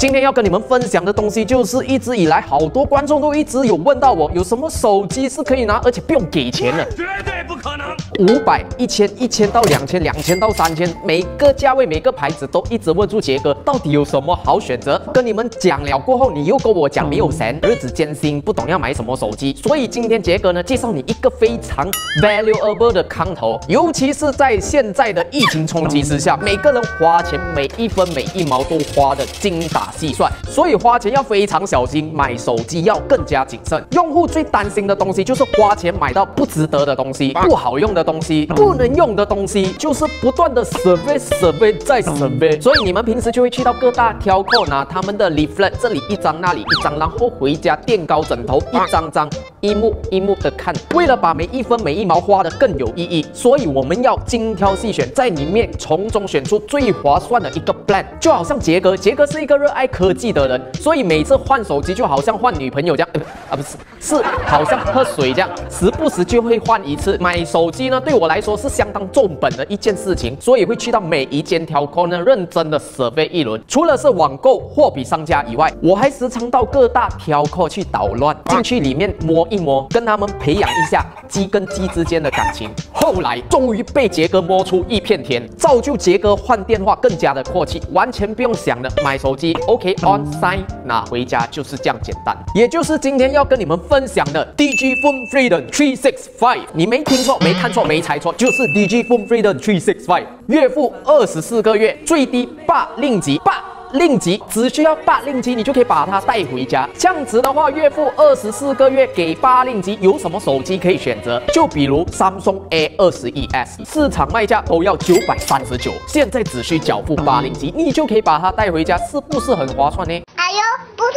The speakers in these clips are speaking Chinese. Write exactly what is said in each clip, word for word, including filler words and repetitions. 今天要跟你们分享的东西，就是一直以来好多观众都一直有问到我，有什么手机是可以拿，而且不用给钱的？绝对不可能！五百、一千、一千到两千、两千到三千，每个价位、每个牌子都一直问住杰哥，到底有什么好选择？跟你们讲了过后，你又跟我讲没有钱，日子艰辛，不懂要买什么手机。所以今天杰哥呢，介绍你一个非常 valuable 的康头，尤其是在现在的疫情冲击之下，每个人花钱每一分每一毛都花的精打。 打细算，所以花钱要非常小心，买手机要更加谨慎。用户最担心的东西就是花钱买到不值得的东西、不好用的东西、不能用的东西，就是不断的 survey survey 再 survey。所以你们平时就会去到各大挑购拿他们的 leaflet， 这里一张那里一张，然后回家垫高枕头，一张张一幕一幕的看，为了把每一分每一毛花的更有意义，所以我们要精挑细选，在里面从中选出最划算的一个 plan。就好像杰哥，杰哥是一个热 爱科技的人，所以每次换手机就好像换女朋友这样，呃、啊不是，是好像喝水这样，时不时就会换一次。买手机呢，对我来说是相当重本的一件事情，所以会去到每一间挑购呢，认真的 survey 一轮。除了是网购货比商家以外，我还时常到各大挑购去捣乱，进去里面摸一摸，跟他们培养一下鸡跟鸡之间的感情。后来终于被杰哥摸出一片天，造就杰哥换电话更加的阔气，完全不用想的买手机。 OK on sign 拿回家就是这样简单，也就是今天要跟你们分享的 D I G I Phone Freedom three sixty-five， 你没听错，没看错，没猜错，就是 D I G I Phone Freedom three sixty-five， 月付二十四个月，最低八令吉八。 令吉只需要八令吉，你就可以把它带回家。这样子的话，月付二十四个月给八令吉，有什么手机可以选择？就比如 Samsung A twenty-one S， 市场卖价都要九百三十九，现在只需缴付八令吉，你就可以把它带回家，是不是很划算呢？哎呦，不错！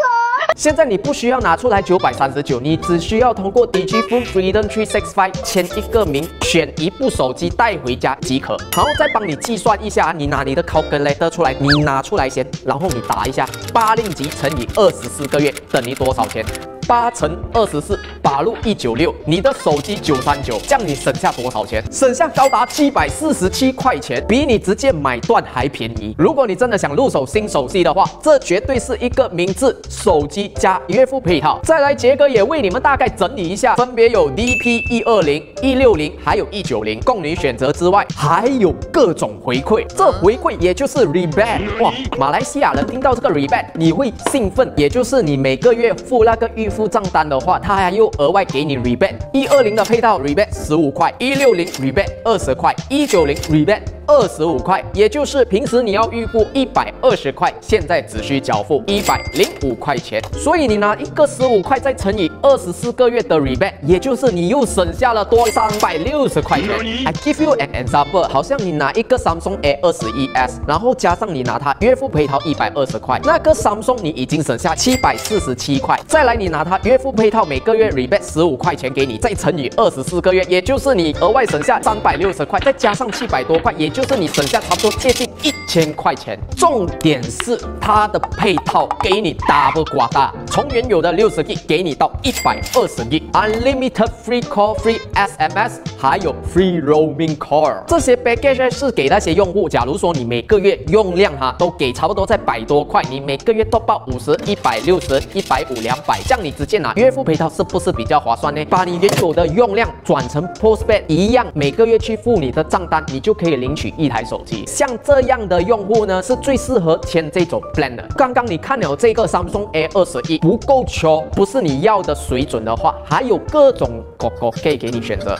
现在你不需要拿出来九百三十九，你只需要通过 D I G I Phone Freedom three sixty-five 签一个名，选一部手机带回家即可，然后再帮你计算一下，你拿你的 calculator 出来，你拿出来先，然后你打一下八令吉乘以二十四个月等于多少钱？ 八乘二十四，八路一九六，你的手机九三九，这样你省下多少钱？省下高达七百四十七块钱，比你直接买断还便宜。如果你真的想入手新手机的话，这绝对是一个明智手机加月付配套。再来，杰哥也为你们大概整理一下，分别有 D P 一二零、一六零，还有一九零，供你选择之外，还有各种回馈。这回馈也就是 rebate， 哇，马来西亚人听到这个 rebate， 你会兴奋，也就是你每个月付那个预。 付账单的话，他还又额外给你 rebate， 一二零的配套 rebate 十五块， 一六零 rebate 二十块， 一九零 rebate 二十五块，也就是平时你要预付一百二十块，现在只需缴付一百零五块钱。所以你拿一个十五块再乘以二十四个月的 rebate， 也就是你又省下了多三百六十块钱。I give you an example， 好像你拿一个 Samsung A twenty-one S， 然后加上你拿它月付配套一百二十块，那个 Samsung 你已经省下七百四十七块，再来你拿 它月付配套每个月 rebate 十五块钱给你，再乘以二十四个月，也就是你额外省下三百六十块，再加上七百多块，也就是你省下差不多接近一千块钱。重点是它的配套给你 double 刮大，从原有的六十 G 给你到一百二十 G，unlimited free call、free S M S， 还有 free roaming call。这些 package 是给那些用户，假如说你每个月用量哈都给差不多在百多块，你每个月 top up 五十、一百六十、一百五、两百，这样你 直接拿月付配套是不是比较划算呢？把你原有的用量转成 postpaid， 一样每个月去付你的账单，你就可以领取一台手机。像这样的用户呢，是最适合签这种 plan 的。刚刚你看了这个 Samsung A twenty-one 不够求，不是你要的水准的话，还有各种狗狗可以给你选择。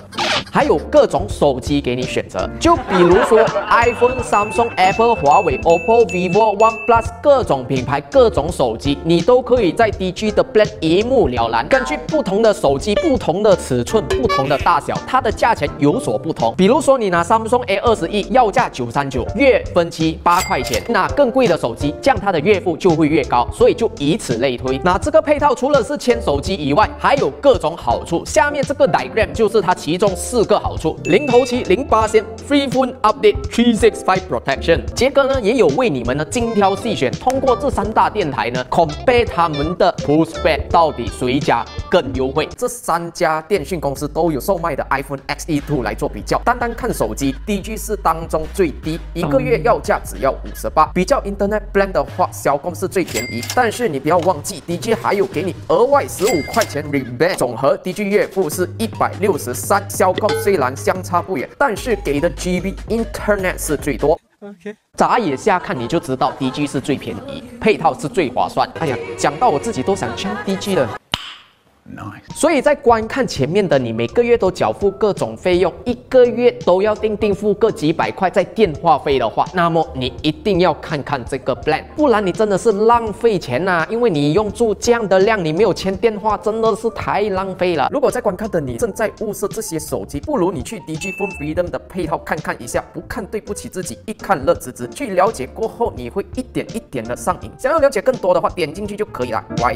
还有各种手机给你选择，就比如说 iPhone、Samsung、Apple、华为、O P P O、vivo、OnePlus 各种品牌、各种手机，你都可以在 D I G I 的 plan 一目了然。根据不同的手机、不同的尺寸、不同的大小，它的价钱有所不同。比如说你拿 Samsung A twenty-one 要价九百三十九，月分期八块钱，那更贵的手机，这样它的月付就会越高，所以就以此类推。那这个配套除了是签手机以外，还有各种好处。下面这个 diagram 就是它其中四 个好处：零头期零八仙 ，Free Phone Update three sixty-five Protection。杰哥呢也有为你们呢精挑细选，通过这三大电台呢 compare 他们的 postpaid 到底谁家更优惠。这三家电讯公司都有售卖的 iPhone X E 二 来做比较。单单看手机 ，D I G I 是当中最低，一个月要价只要五十八。比较 Internet Plan 的话，小工是最便宜，但是你不要忘记 ，D I G I 还有给你额外十五块钱 rebate， 总和 D I G I 月付是一百六十三。小工虽然相差不远，但是给的 G B Internet 是最多。 OK， 眨眼下看你就知道 D I G I 是最便宜，配套是最划算。哎呀，讲到我自己都想去 D I G I 了。 Nice. 所以在观看前面的你，每个月都缴付各种费用，一个月都要定定付个几百块在电话费的话，那么你一定要看看这个 plan， 不然你真的是浪费钱呐、啊！因为你用住这样的量，你没有签电话，真的是太浪费了。如果在观看的你正在物色这些手机，不如你去 D I G I Phone Freedom 的配套看看一下，不看对不起自己，一看乐滋滋。去了解过后，你会一点一点的上瘾。想要了解更多的话，点进去就可以了。拜。